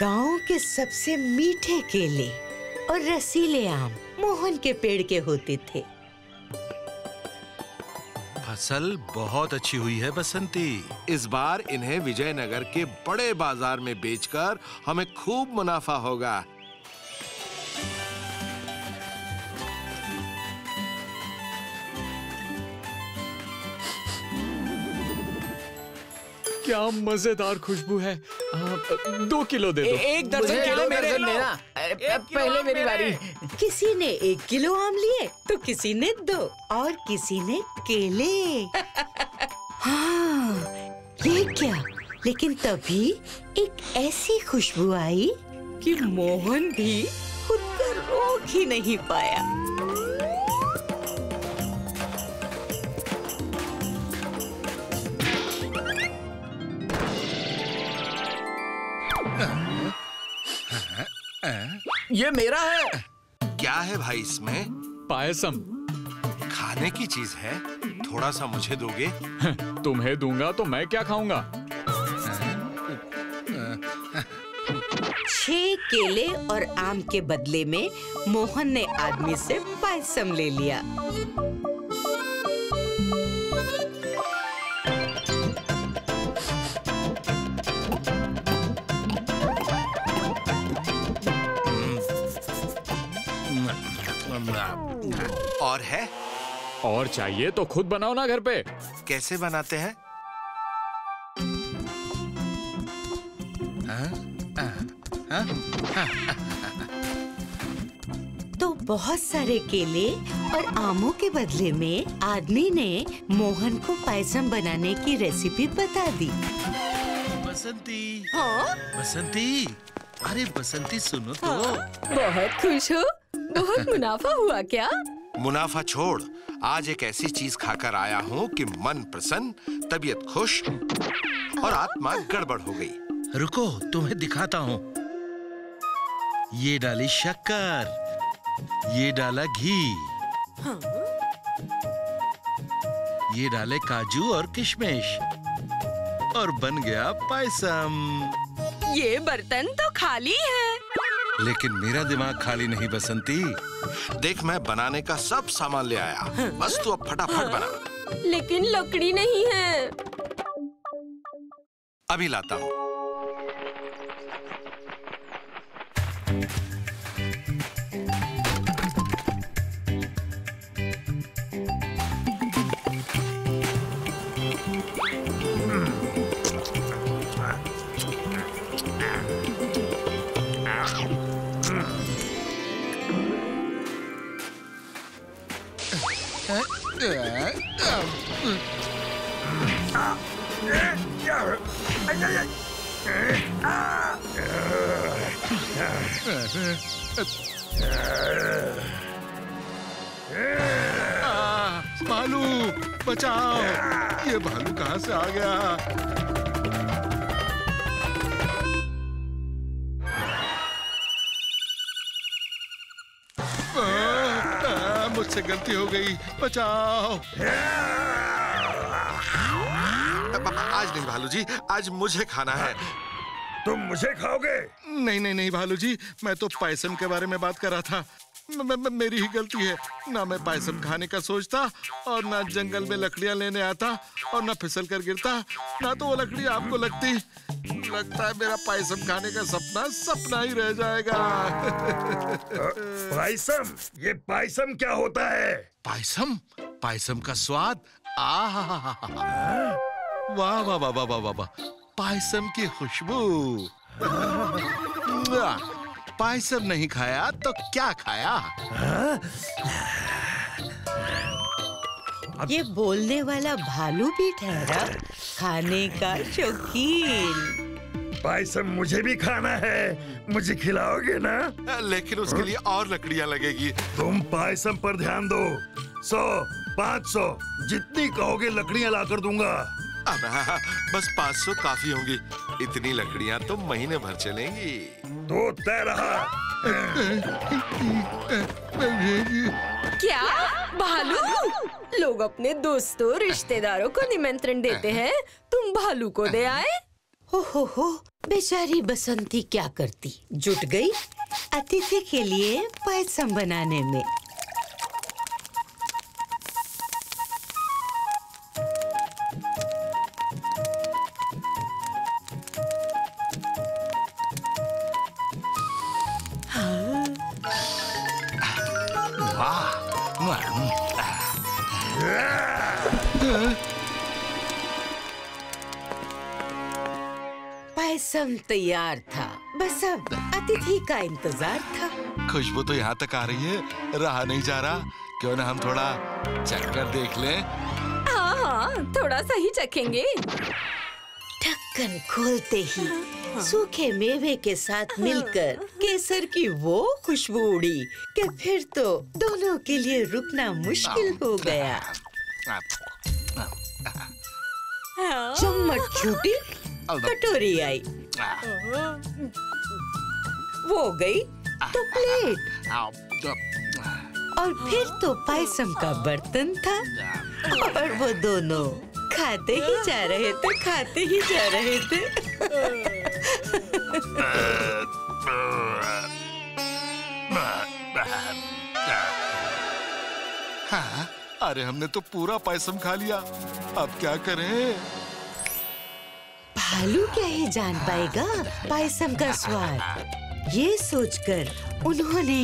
गांव के सबसे मीठे केले और रसीले आम मोहन के पेड़ के होते थे। फसल बहुत अच्छी हुई है बसंती। इस बार इन्हें विजयनगर के बड़े बाजार में बेचकर हमें खूब मुनाफा होगा। क्या मजेदार खुशबू है। 2 किलो दे दो। एक दर्जन केले मेरे लेना। पहले मेरी बारी। किसी ने 1 किलो आम लिए तो किसी ने 2 और किसी ने केले। हाँ, ये क्या? लेकिन तभी एक ऐसी खुशबू आई कि मोहन भी खुद को रोक ही नहीं पाया। ये मेरा है। क्या है भाई इसमें? पायसम। खाने की चीज है, थोड़ा सा मुझे दोगे? तुम्हें दूंगा तो मैं क्या खाऊंगा? 6 केले और आम के बदले में मोहन ने आदमी से पायसम ले लिया। और है? और चाहिए तो खुद बनाओ ना घर पे। कैसे बनाते हैं? तो बहुत सारे केले और आमों के बदले में आदमी ने मोहन को पायसम बनाने की रेसिपी बता दी। बसंती। हाँ? बसंती, अरे बसंती सुनो तो। हाँ? बहुत खुश हो? बहुत मुनाफा हुआ क्या? मुनाफा छोड़, आज एक ऐसी चीज खाकर आया हूँ कि मन प्रसन्न, तबीयत खुश और आत्मा गड़बड़ हो गई। रुको, तुम्हें दिखाता हूँ। ये डाली शक्कर, ये डाला घी, हाँ। ये डाले काजू और किशमिश और बन गया पायसम। ये बर्तन तो खाली है। लेकिन मेरा दिमाग खाली नहीं बसंती। देख, मैं बनाने का सब सामान ले आया। हाँ? बस तू अब फटाफट हाँ? बना। लेकिन लकड़ी नहीं है। अभी लाता हूँ। भालू बचाओ! ये भालू कहाँ से आ गया? मुझसे गलती हो गई, बचाओ! आज नहीं भालू जी, आज मुझे खाना है। तुम मुझे खाओगे? नहीं नहीं नहीं भालू जी, मैं तो पायसम के बारे में बात कर रहा था। मेरी ही गलती है। ना मैं पायसम खाने का सोचता और ना जंगल में लकड़ियां लेने आता और ना फिसल कर गिरता, ना तो वो लकड़ी आपको लगती। लगता है मेरा पायसम खाने का सपना सपना ही रह जाएगा। पायसम? ये पायसम क्या होता है? पायसम, पायसम का स्वाद, आहा, वाह वाह वाह वाह वाह वाह, पायसम की खुशबू। पायसम नहीं खाया तो क्या खाया? ये बोलने वाला भालू भी ठहरा खाने का शौकीन। पायसम मुझे भी खाना है, मुझे खिलाओगे ना? लेकिन उसके लिए और लकड़ियां लगेगी। तुम पायसम पर ध्यान दो। 100, 500 जितनी कहोगे लकड़ियां लाकर दूंगा। बस 500 काफी होंगी। इतनी लकड़ियां तो महीने भर चलेंगी। तो तय रहा। क्या भालू? लोग अपने दोस्तों, रिश्तेदारों को निमंत्रण देते हैं, तुम भालू को दे आए। हो बेचारी बसंती क्या करती, जुट गई अतिथि के लिए पायसम बनाने में। हाँ। वाह, पायसम तैयार था, बस अब अतिथि का इंतजार था। खुशबू तो यहाँ तक आ रही है, रहा नहीं जा रहा। क्यों ना हम थोड़ा चक्कर देख लें? हाँ, थोड़ा सा ही चखेंगे। ढक्कन खोलते ही सूखे मेवे के साथ मिलकर केसर की वो खुशबू उड़ी कि फिर तो दोनों के लिए रुकना मुश्किल हो गया। चम्मच छूटी, कटोरी आई, वो गई तो प्लेट, और फिर तो पायसम का बर्तन था, और वो दोनों खाते ही जा रहे थे, खाते ही जा रहे थे। हाँ, अरे हमने तो पूरा पायसम खा लिया, अब क्या करें? भालू क्या ही जान पाएगा पायसम का स्वाद। ये सोचकर उन्होंने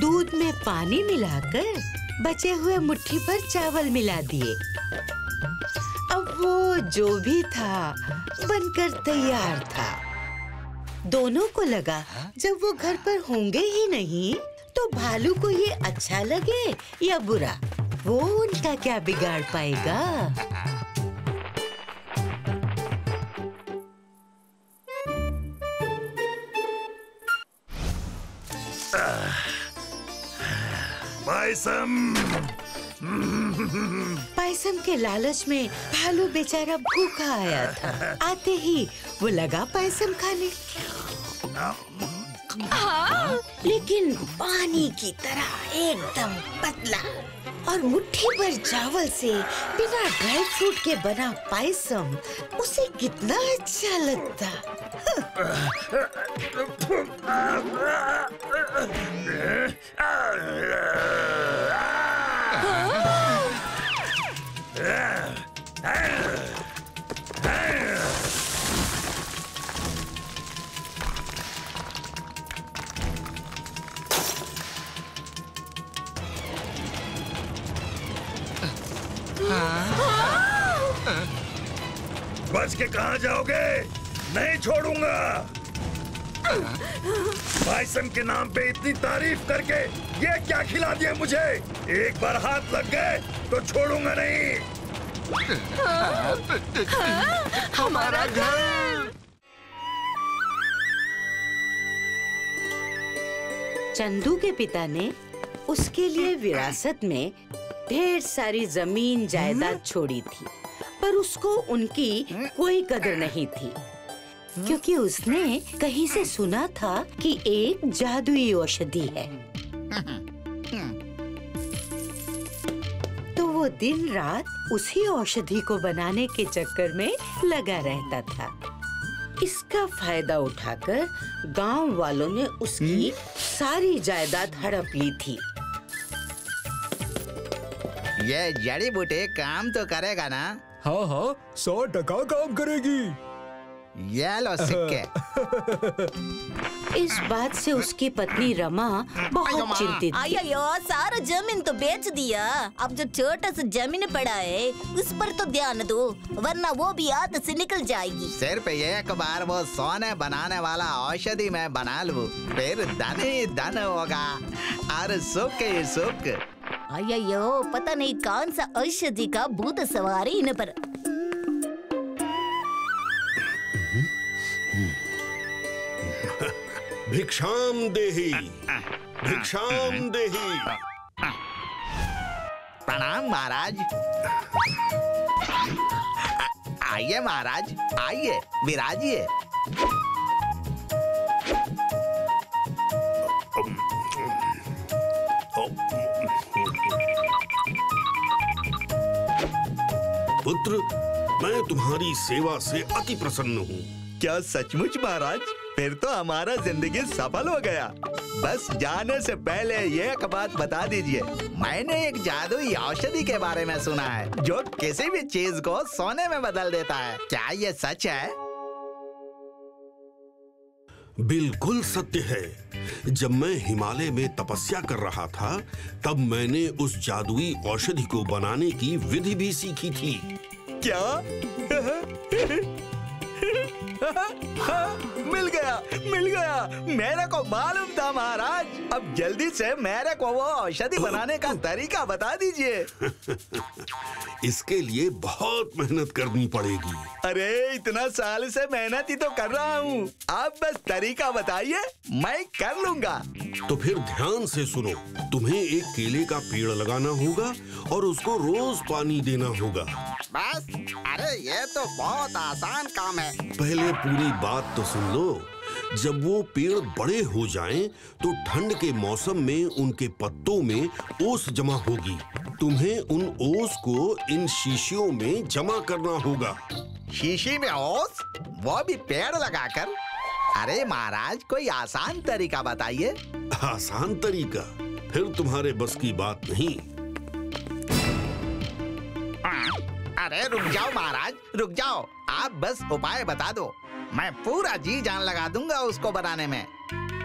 दूध में पानी मिलाकर बचे हुए मुट्ठी भर चावल मिला दिए। अब वो जो भी था बनकर तैयार था। दोनों को लगा जब वो घर पर होंगे ही नहीं तो भालू को ये अच्छा लगे या बुरा, वो उनका क्या बिगाड़ पाएगा। पायसम के लालच में भालू बेचारा भूखा आया था। आते ही वो लगा पायसम खाने, लेकिन पानी की तरह एकदम पतला, और मुट्ठी भर चावल से बिना ड्राई फ्रूट के बना पायसम उसे कितना अच्छा लगता। बच के कहाँ जाओगे? नहीं छोड़ूंगा। पायसम के नाम पे इतनी तारीफ करके ये क्या खिला दिया मुझे? एक बार हाथ लग गए तो छोड़ूंगा नहीं। हमारा घर। चंदू के पिता ने उसके लिए विरासत में ढेर सारी जमीन जायदाद छोड़ी थी, पर उसको उनकी कोई कदर नहीं थी, क्योंकि उसने कहीं से सुना था कि एक जादुई औषधि है। तो वो दिन रात उसी औषधि को बनाने के चक्कर में लगा रहता था। इसका फायदा उठाकर गांव वालों ने उसकी सारी जायदाद हड़प ली थी। ये जड़ी बूटी काम तो करेगा ना? हाँ, 100% काम करेगी। ये लो सिक्के। इस बात से उसकी पत्नी रमा बहुत चिंतित थी। आयो, सारा जमीन तो बेच दिया, अब जो छोटा सा जमीन पड़ा है उस पर तो ध्यान दो, वरना वो भी हाथ से निकल जाएगी। सिर्फ एक बार वो सोने बनाने वाला औषधि मैं बना लूं, फिर धन ही धन होगा और सुख ही सुख। अयो, पता नहीं कौन सा औषधि का भूत सवारी इन पर। भिक्षाम देही, भिक्षाम देही। प्रणाम महाराज। आइए महाराज, आइए विराजिए। पुत्र, मैं तुम्हारी सेवा से अति प्रसन्न हूँ। क्या सचमुच महाराज? फिर तो हमारा जिंदगी सफल हो गया। बस जाने से पहले ये एक बात बता दीजिए, मैंने एक जादुई औषधि के बारे में सुना है जो किसी भी चीज को सोने में बदल देता है, क्या ये सच है? बिल्कुल सत्य है। जब मैं हिमालय में तपस्या कर रहा था तब मैंने उस जादुई औषधि को बनाने की विधि भी सीखी थी। क्या? मिल गया, मिल गया। मेरे को मालूम था महाराज। अब जल्दी से मेरे को वो औषधि बनाने का तरीका बता दीजिए। इसके लिए बहुत मेहनत करनी पड़ेगी। अरे इतना साल से मेहनत ही तो कर रहा हूँ, आप बस तरीका बताइए, मैं कर लूँगा। तो फिर ध्यान से सुनो, तुम्हें एक केले का पेड़ लगाना होगा और उसको रोज पानी देना होगा। बस? अरे ये तो बहुत आसान काम है। पहले पूरी बात तो सुन लो। जब वो पेड़ बड़े हो जाएं, तो ठंड के मौसम में उनके पत्तों में ओस जमा होगी। तुम्हें उन ओस को इन शीशियों में जमा करना होगा। शीशी में ओस? वो भी पेड़ लगाकर? अरे महाराज कोई आसान तरीका बताइए। आसान तरीका? फिर तुम्हारे बस की बात नहीं। अरे रुक जाओ महाराज, रुक जाओ, आप बस उपाय बता दो, मैं पूरा जी जान लगा दूंगा उसको बनाने में।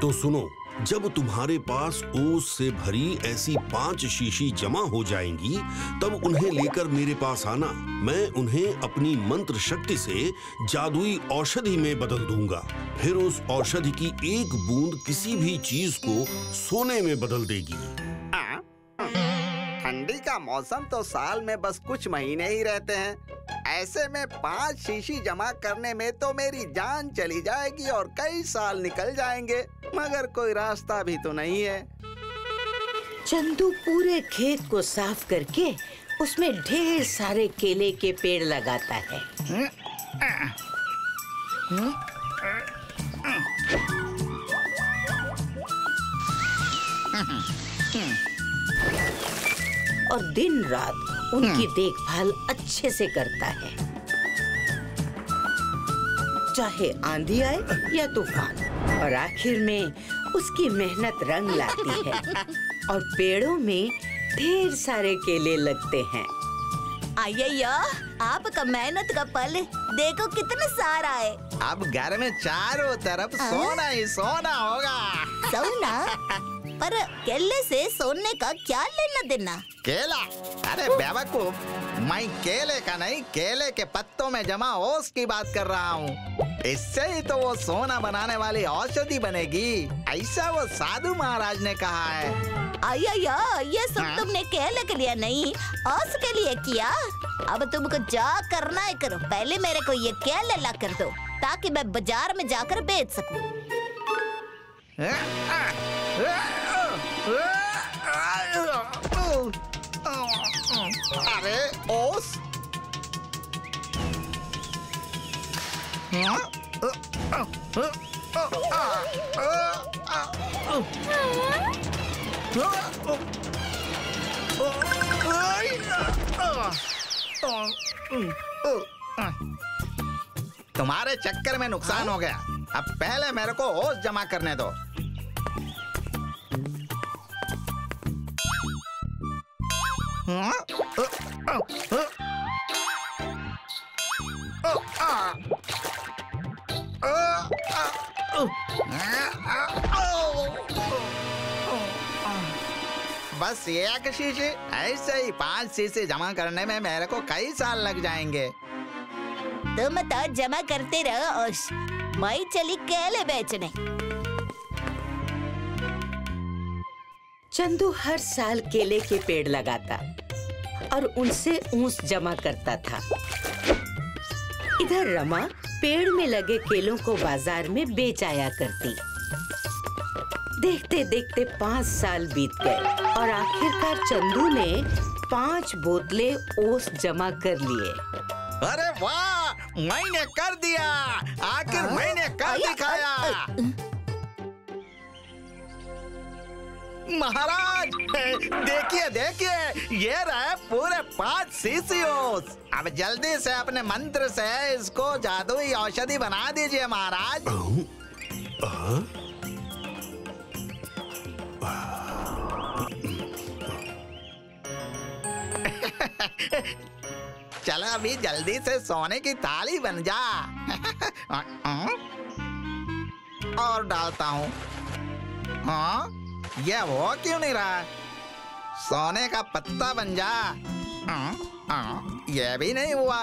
तो सुनो, जब तुम्हारे पास ओस से भरी ऐसी 5 शीशी जमा हो जाएंगी तब उन्हें लेकर मेरे पास आना। मैं उन्हें अपनी मंत्र शक्ति से जादुई औषधि में बदल दूंगा। फिर उस औषधि की एक बूंद किसी भी चीज को सोने में बदल देगी। ठंडी का मौसम तो साल में बस कुछ महीने ही रहते हैं, ऐसे में 5 शीशी जमा करने में तो मेरी जान चली जाएगी और कई साल निकल जाएंगे, मगर कोई रास्ता भी तो नहीं है। चंदू पूरे खेत को साफ करके उसमें ढेर सारे केले के पेड़ लगाता है। और दिन रात उनकी देखभाल अच्छे से करता है, चाहे आंधी आए या तूफान। और आखिर में उसकी मेहनत रंग लाती है और पेड़ों में ढेर सारे केले लगते हैं। अय्या, आपका मेहनत का फल देखो कितना सारा है। अब घर में चारों तरफ सोना ही सोना होगा। सोना? पर केले से सोने का क्या लेना देना? केला? अरे बेवकूफ, मैं केले का नहीं, केले के पत्तों में जमा ओस की बात कर रहा हूँ। इससे ही तो वो सोना बनाने वाली औषधि बनेगी, ऐसा वो साधु महाराज ने कहा है। आया, ये सब तुमने केले के लिए नहीं ओस के लिए किया। अब तुमको जा करना है करो, पहले मेरे को ये केले ला कर दो ताकि मैं बाजार में जाकर बेच सकूं। अरे ओस? तुम्हारे चक्कर में नुकसान हो गया। अब पहले मेरे को ओस जमा करने दो। बस एक शीशी? ऐसे ही 5 शीशी जमा करने में मेरे को कई साल लग जाएंगे। तुम तो जमा करते रहो ओश, मैं चली केले बेचने। चंदू हर साल केले के पेड़ लगाता और उनसे ओस जमा करता था। इधर रमा पेड़ में लगे केलों को बाजार में बेच आया करती। देखते देखते 5 साल बीत गए और आखिरकार चंदू ने 5 बोतलें ओस जमा कर लिए। अरे वाह, मैंने कर दिया, आखिर मैंने कर दिखाया। महाराज देखिए देखिए ये रहे पूरे 5 शीशियों। अब जल्दी से अपने मंत्र से इसको जादुई औषधि बना दीजिए महाराज। चला अभी जल्दी से सोने की थाली बन जा। और डालता हूँ। हाँ यह वो क्यों नहीं रहा? सोने का पत्ता बन जा। यह भी नहीं हुआ।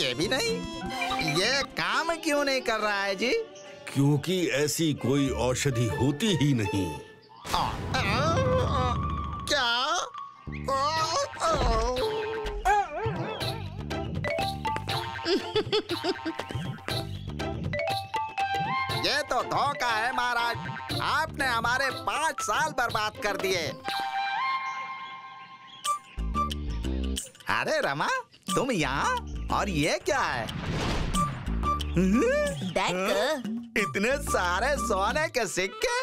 ये भी नहीं। ये काम क्यों नहीं कर रहा है जी? क्योंकि ऐसी कोई औषधि होती ही नहीं। क्या ये तो धोखा है महाराज, आपने हमारे 5 साल बर्बाद कर दिए। अरे रमा तुम यहाँ, और ये क्या है? देख इतने सारे सोने के सिक्के।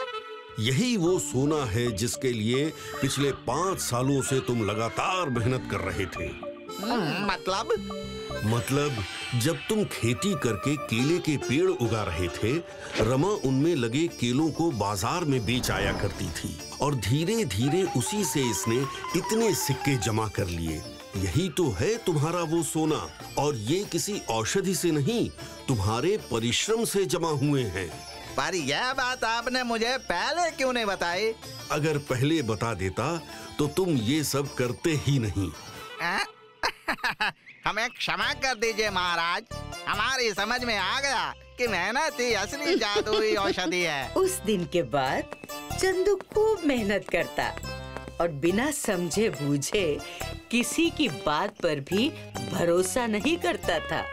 यही वो सोना है जिसके लिए पिछले 5 सालों से तुम लगातार मेहनत कर रहे थे। मतलब जब तुम खेती करके केले के पेड़ उगा रहे थे, रमा उनमें लगे केलों को बाजार में बेच आया करती थी और धीरे धीरे उसी से इसने इतने सिक्के जमा कर लिए। यही तो है तुम्हारा वो सोना, और ये किसी औषधि से नहीं, तुम्हारे परिश्रम से जमा हुए हैं। पर यह बात आपने मुझे पहले क्यों नहीं बताई? अगर पहले बता देता तो तुम ये सब करते ही नहीं। हमें क्षमा कर दीजिए महाराज, हमारी समझ में आ गया कि मेहनत ही असली जादुई औषधि है। उस दिन के बाद चंदू खूब मेहनत करता और बिना समझे बूझे किसी की बात पर भी भरोसा नहीं करता था।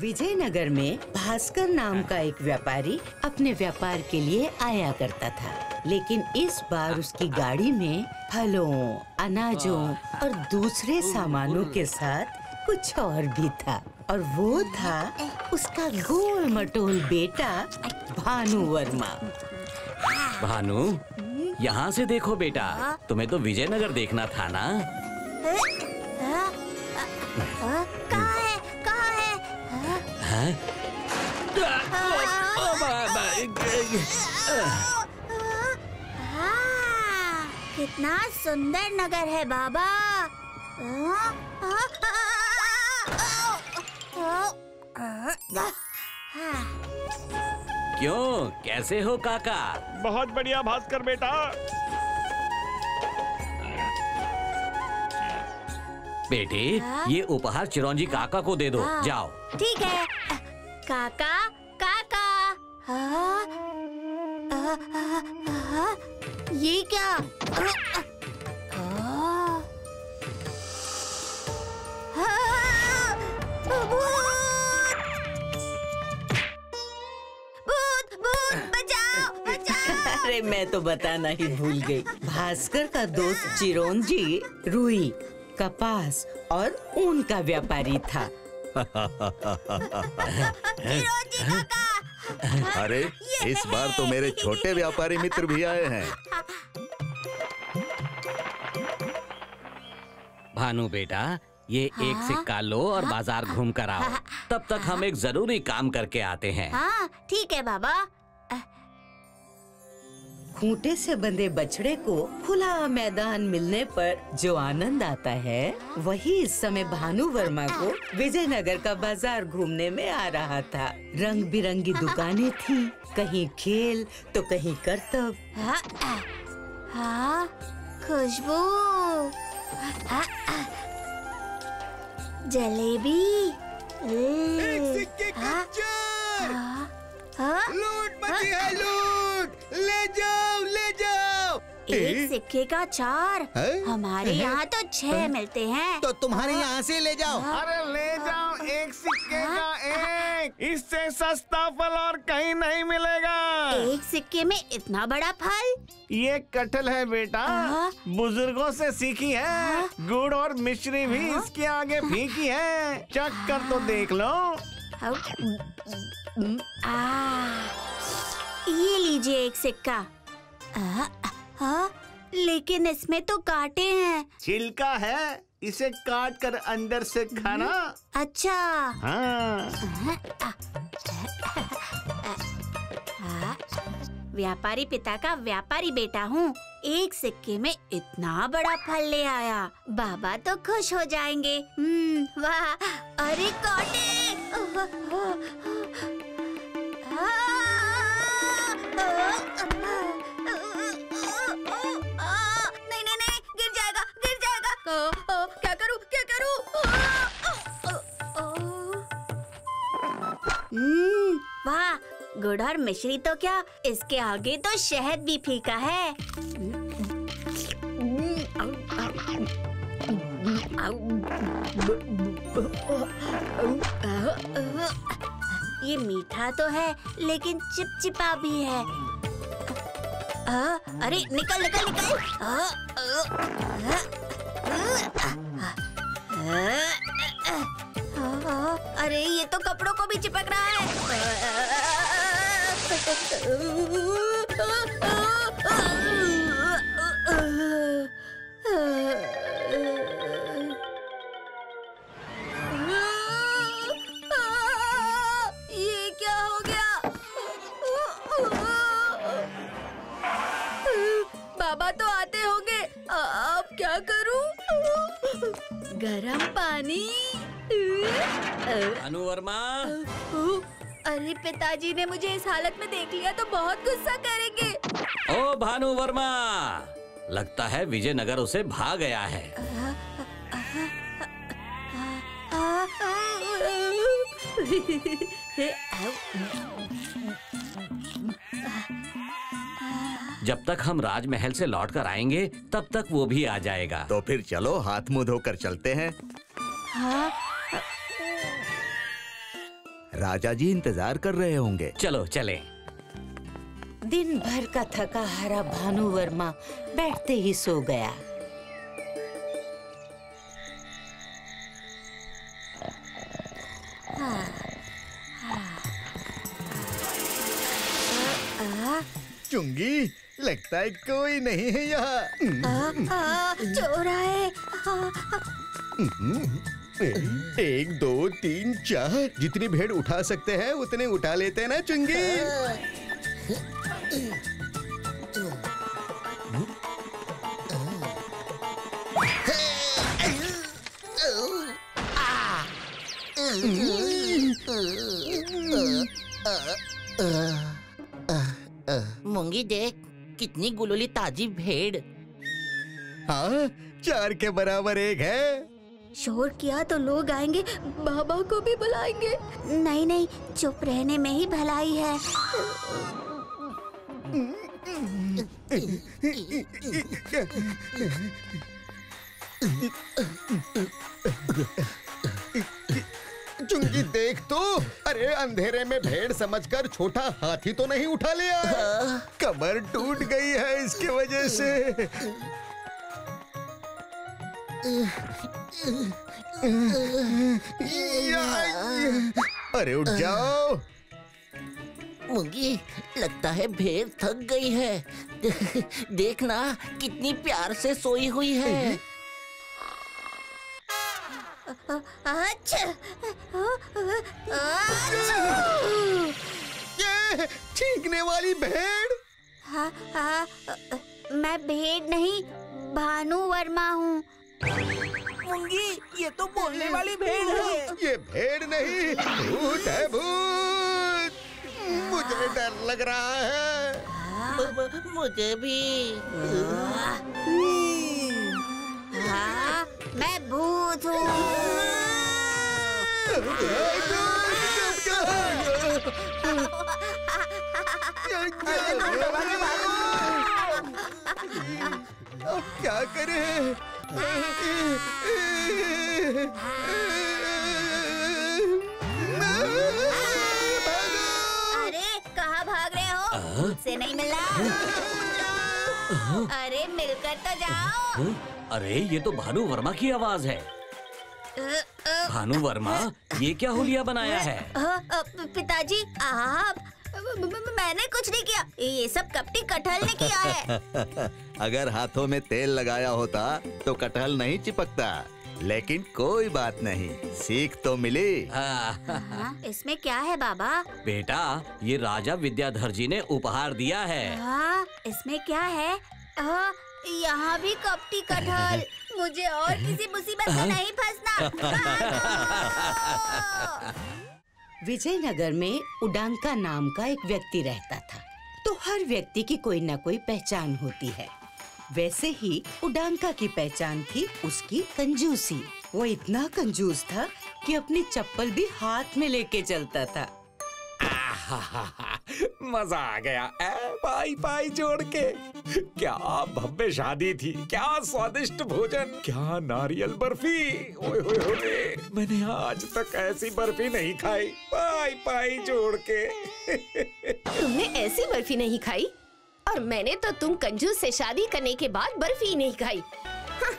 विजयनगर में भास्कर नाम का एक व्यापारी अपने व्यापार के लिए आया करता था, लेकिन इस बार उसकी गाड़ी में फलों, अनाजों और दूसरे सामानों के साथ कुछ और भी था, और वो था उसका गोल मटोल बेटा भानु वर्मा। भानु यहाँ से देखो बेटा, तुम्हें तो विजयनगर देखना था ना। कितना सुंदर नगर है बाबा। क्यों, कैसे हो काका? बहुत बढ़िया भास्कर बेटा। बेटे ये उपहार चिरौंजी काका को दे दो, जाओ। ठीक है काका। काका ये क्या? भूत भूत बचाओ बचाओ। अरे मैं तो बताना ही भूल गई, भास्कर का दोस्त चिरौंजी रूई, कपास और ऊन का व्यापारी था। अरे इस बार तो मेरे छोटे व्यापारी मित्र भी आए हैं। भानु बेटा ये एक सिक्का लो और बाजार घूम कर आओ, तब तक हम एक जरूरी काम करके आते हैं। ठीक है बाबा। खूंटे से बंधे बछड़े को खुला मैदान मिलने पर जो आनंद आता है, वही इस समय भानु वर्मा को विजयनगर का बाजार घूमने में आ रहा था। रंग बिरंगी दुकानें थी, कहीं खेल तो कहीं करतब। खुशबू, जलेबी, एक सिक्के का चार, लूट मची है लूट, ले जाओ ले जाओ। एक सिक्के का 4, हमारे यहाँ तो 6 मिलते हैं, तो तुम्हारे यहाँ से ले जाओ। अरे ले जाओ एक सिक्के का 1, इससे सस्ता फल और कहीं नहीं मिलेगा। एक सिक्के में इतना बड़ा फल? ये कटहल है बेटा, बुजुर्गों से सीखी है। गुड़ और मिश्री भी इसके आगे फीकी है, चख कर तो देख लो। ये लीजिए एक सिक्का। लेकिन इसमें तो कांटे हैं। छिलका है, इसे काट कर अंदर से खाना। अच्छा। हाँ। व्यापारी पिता का व्यापारी बेटा हूँ। एक सिक्के में इतना बड़ा फल ले आया, बाबा तो खुश हो जाएंगे। वाह, अरे कांटे! वाह, गुड़ और मिश्री तो क्या, इसके आगे तो शहद भी फीका है। ये मीठा तो है लेकिन चिपचिपा भी है। अरे निकल निकल निकल! अरे ये तो कपड़ों को भी चिपक रहा है। ये क्या हो गया? बाबा तो आते होंगे, अब क्या करूं? गरम पानी। अनुवर्मा, अरे पिताजी ने मुझे इस हालत में देख लिया तो बहुत गुस्सा करेंगे। ओ भानु वर्मा, लगता है विजयनगर उसे भा गया है। जब तक हम राजमहल से लौट कर आएंगे तब तक वो भी आ जाएगा। तो फिर चलो हाथ मुंह धोकर चलते हैं। हाँ? राजा जी इंतजार कर रहे होंगे, चलो चलें। दिन भर का थका हारा भानु वर्मा बैठते ही सो गया। चुंगी, लगता है कोई नहीं है यहाँ। चोर आए। एक दो तीन चार, जितनी भेड़ उठा सकते हैं उतने उठा लेते हैं ना चुंगी। मुंगी देख कितनी गुलूली ताजी भेड़। हाँ, 4 के बराबर 1 है। शोर किया तो लोग आएंगे, बाबा को भी बुलाएंगे। नहीं नहीं, चुप रहने में ही भलाई है। चुंगी देख तो, अरे अंधेरे में भेड़ समझकर छोटा हाथी तो नहीं उठा लिया? कमर टूट गई है इसके वजह से। अरे उठ जाओ। मुंगी, लगता है भेड़ थक गई है। देखना कितनी प्यार से सोई हुई है। अच्छा। ये छींकने वाली भेड़। हाँ, मैं भेड़ नहीं, भानु वर्मा हूँ। मुंगी, ये तो बोलने वाली भेड़ है। ये भेड़ नहीं, भूत है, भूत। मुझे डर लग रहा है। मुझे भी। हाँ, मैं भूत हूँ। क्या करें? अरे कहाँ भाग रहे हो? मुझसे नहीं मिला। अरे मिलकर तो जाओ। अरे ये तो भानु वर्मा की आवाज है। भानु वर्मा, ये क्या हुलिया बनाया है? पिताजी, आप मैंने कुछ नहीं किया, ये सब कपटी कटहल ने किया है। अगर हाथों में तेल लगाया होता तो कटहल नहीं चिपकता, लेकिन कोई बात नहीं, सीख तो मिली। इसमें क्या है बाबा? बेटा, ये राजा विद्याधर जी ने उपहार दिया है। इसमें क्या है? यहाँ भी कपटी कटहल। मुझे और किसी मुसीबत में नहीं फंसना। विजयनगर में उडांका नाम का एक व्यक्ति रहता था, तो हर व्यक्ति की कोई ना कोई पहचान होती है। वैसे ही उडांका की पहचान थी उसकी कंजूसी। वो इतना कंजूस था कि अपनी चप्पल भी हाथ में लेके चलता था। मजा आ गया, पाई पाई जोड़ के। क्या भव्य शादी थी, क्या स्वादिष्ट भोजन, क्या नारियल बर्फी। ओए होए होए, मैंने आज तक ऐसी बर्फी नहीं खाई, पाई पाई जोड़ के। तुमने ऐसी बर्फी नहीं खाई, और मैंने तो तुम कंजूस से शादी करने के बाद बर्फी नहीं खाई। हाँ।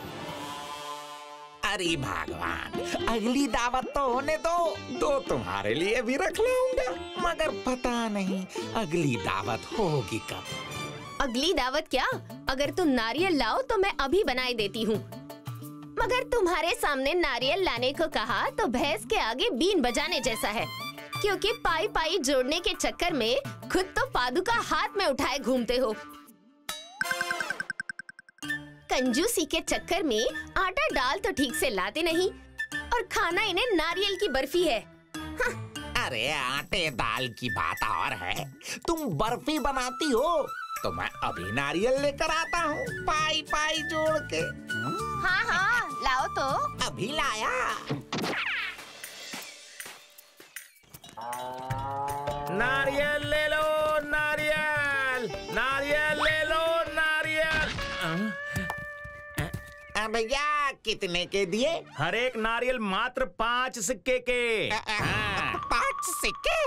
अरे भगवान, अगली दावत तो होने दो तुम्हारे लिए भी रख लूंगा, मगर पता नहीं अगली दावत होगी कब। अगली दावत क्या? अगर तुम नारियल लाओ तो मैं अभी बनाई देती हूँ, मगर तुम्हारे सामने नारियल लाने को कहा तो भैंस के आगे बीन बजाने जैसा है, क्योंकि पाई पाई जोड़ने के चक्कर में खुद तो पादुका हाथ में उठाए घूमते हो। कंजूसी के चक्कर में आटा डाल तो ठीक से लाते नहीं, और खाना इन्हें नारियल की बर्फी है। हाँ। अरे आटे दाल की बात और है, तुम बर्फी बनाती हो तो मैं अभी नारियल लेकर आता हूँ, पाई पाई जोड़ के। हाँ हाँ लाओ तो। अभी लाया। नारियल ले लो, नारियल, नारियल ले लो, नारियल। भैया कितने के दिए? हर एक नारियल मात्र 5 सिक्के के। 5 सिक्के?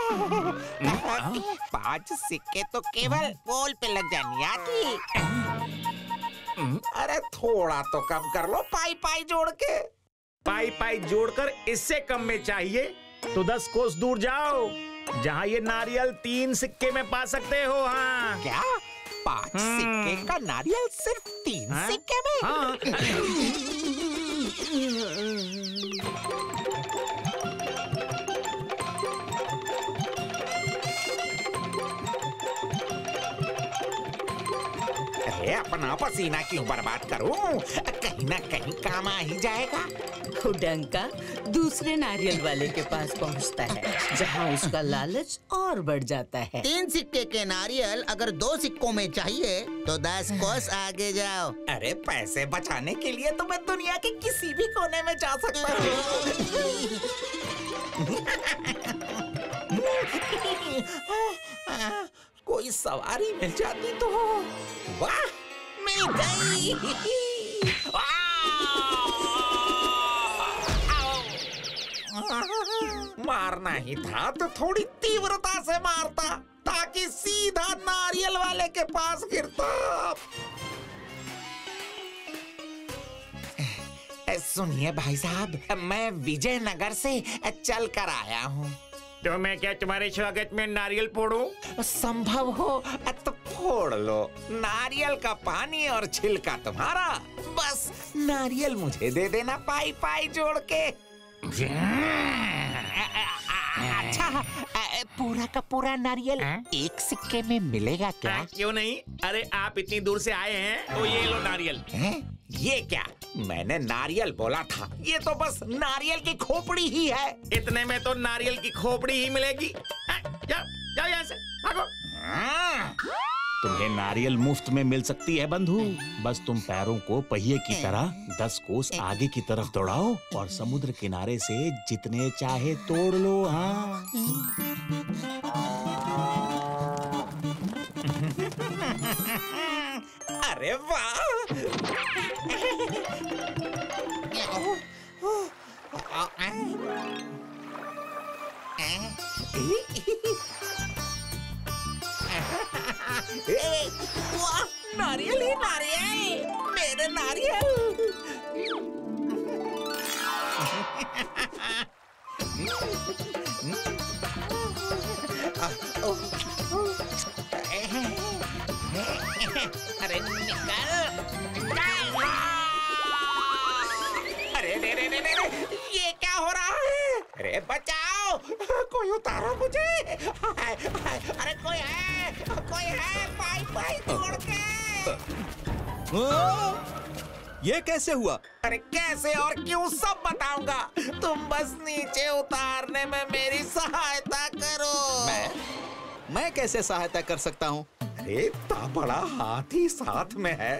5 सिक्के तो केवल पोल पे लग जानी आती। अरे थोड़ा तो कम कर लो, पाई पाई जोड़ के। पाई पाई जोड़कर इससे कम में चाहिए तो 10 कोस दूर जाओ, जहाँ ये नारियल 3 सिक्के में पा सकते हो। हाँ। क्या 5 सिक्के का नारियल सिर्फ 3 सिक्के में? हाँ। अरे अपना पसीना क्यों बर्बाद करूं? कहीं ना कहीं काम आ ही जाएगा। उडंका दूसरे नारियल वाले के पास पहुंचता है, जहां उसका लालच और बढ़ जाता है। 3 सिक्के के नारियल अगर 2 सिक्कों में चाहिए तो 10 कोस आगे जाओ। अरे पैसे बचाने के लिए तो मैं दुनिया के किसी भी कोने में जा सकता हूँ। कोई सवारी मिल जाती तो। वाह मिल गई। मारना ही था तो थोड़ी तीव्रता से मारता, ताकि सीधा नारियल वाले के पास गिरता। सुनिए भाई साहब, मैं विजयनगर से चल कर आया हूँ। तो मैं क्या तुम्हारे स्वागत में नारियल फोड़ूं? संभव हो तो फोड़ लो। नारियल का पानी और छिलका तुम्हारा, बस नारियल मुझे दे देना, पाई पाई जोड़ के। अच्छा, पूरा का पूरा नारियल 1 सिक्के में मिलेगा क्या? क्यों नहीं? अरे आप इतनी दूर से आए हैं, तो ये लो नारियल। ये क्या? मैंने नारियल बोला था, ये तो बस नारियल की खोपड़ी ही है। इतने में तो नारियल की खोपड़ी ही मिलेगी। जाओ जाओ यहाँ से, भागो। तुम्हें नारियल मुफ्त में मिल सकती है बंधु, बस तुम पैरों को पहिए की तरह 10 कोस आगे की तरफ दौड़ाओ और समुद्र किनारे से जितने चाहे तोड़ लो। हाँ। अरे वाह। वाह, नारियल ही नारियल, मेरे नारियल। कोई उतारो मुझे। अरे कोई है पाई तोड़ के। ये कैसे हुआ? अरे कैसे और क्यों सब बताऊंगा, तुम बस नीचे उतारने में मेरी सहायता करो। मैं कैसे सहायता कर सकता हूँ? अरे इतना बड़ा हाथी साथ में है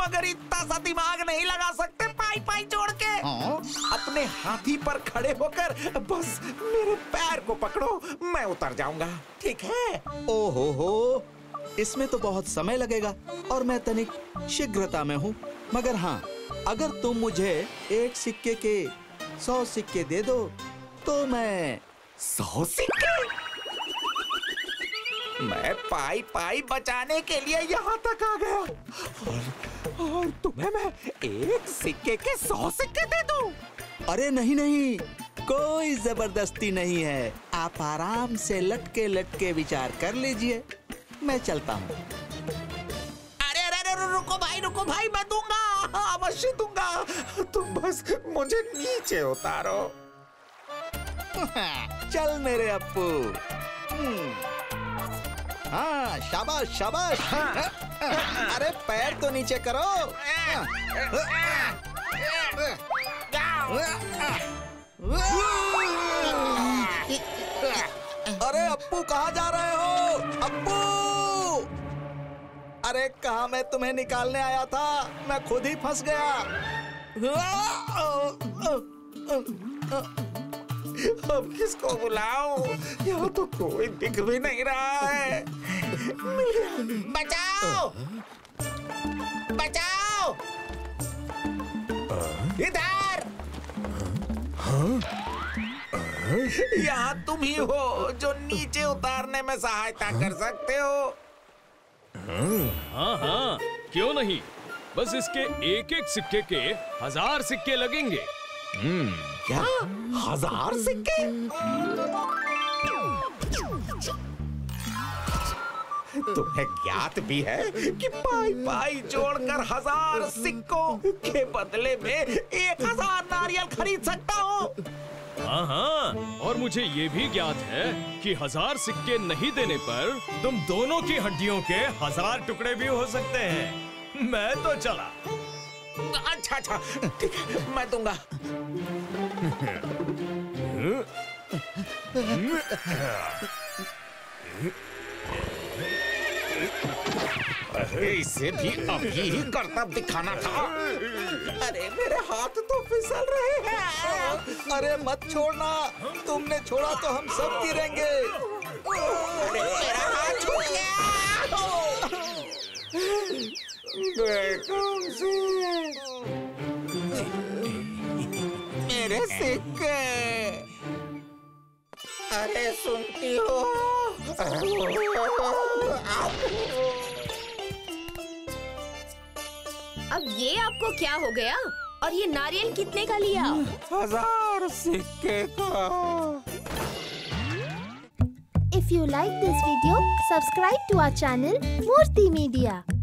मगर इतना सा दिमाग नहीं लगा सकते पाई जोड़ के। अपने हाथी पर खड़े होकर बस मेरे पैर को पकड़ो, मैं उतर जाऊंगा। ठीक है। ओहो हो, इसमें तो बहुत समय लगेगा और मैं तनिक शीघ्रता में हूँ, मगर हाँ अगर तुम मुझे 1 सिक्के के 100 सिक्के दे दो तो मैं 100 सिक्के। मैं पाई बचाने के लिए यहाँ तक आ गया और तुम्हें मैं 1 सिक्के के 100 सिक्के दे दूं। अरे नहीं, कोई जबरदस्ती नहीं है, आप आराम से लटके विचार कर लीजिए। मैं चलता हूँ। अरे रुको भाई, मैं दूंगा, अवश्य दूंगा, तुम बस मुझे नीचे उतारो। चल मेरे अप्पू। हाँ शाबाश। अरे पैर तो नीचे करो। अरे अप्पू कहाँ जा रहे हो? अप्पू, अरे कहाँ मैं तुम्हें निकालने आया था, मैं खुद ही फंस गया। अब किसको बुलाऊं? यहाँ तो कोई दिख भी नहीं रहा है। बचाओ! इधर! यहाँ तुम ही हो जो नीचे उतारने में सहायता कर सकते हो। हाँ, क्यों नहीं, बस इसके 1 सिक्के के 1000 सिक्के लगेंगे। क्या 1000 सिक्के? तुम्हें ज्ञात भी है कि पाई जोड़कर 1000 सिक्कों के बदले में 1000 नारियल खरीद सकता हूँ। हाँ, और मुझे ये भी ज्ञात है कि 1000 सिक्के नहीं देने पर तुम दोनों की हड्डियों के 1000 टुकड़े भी हो सकते हैं। मैं तो चला। अच्छा, ठीक है, मैं दूंगा। इसे भी अभी ही करतब दिखाना था। अरे मेरे हाथ तो फिसल रहे हैं। अरे मत छोड़ना, तुमने छोड़ा तो हम सब गिरेंगे। अरे मेरा हाथ छूट गया। मेरे सिक्के। अरे सुनती हो? अब ये आपको क्या हो गया? और ये नारियल कितने का लिया? 1000 सिक्के का। If you like this video, subscribe to our channel Murty Media.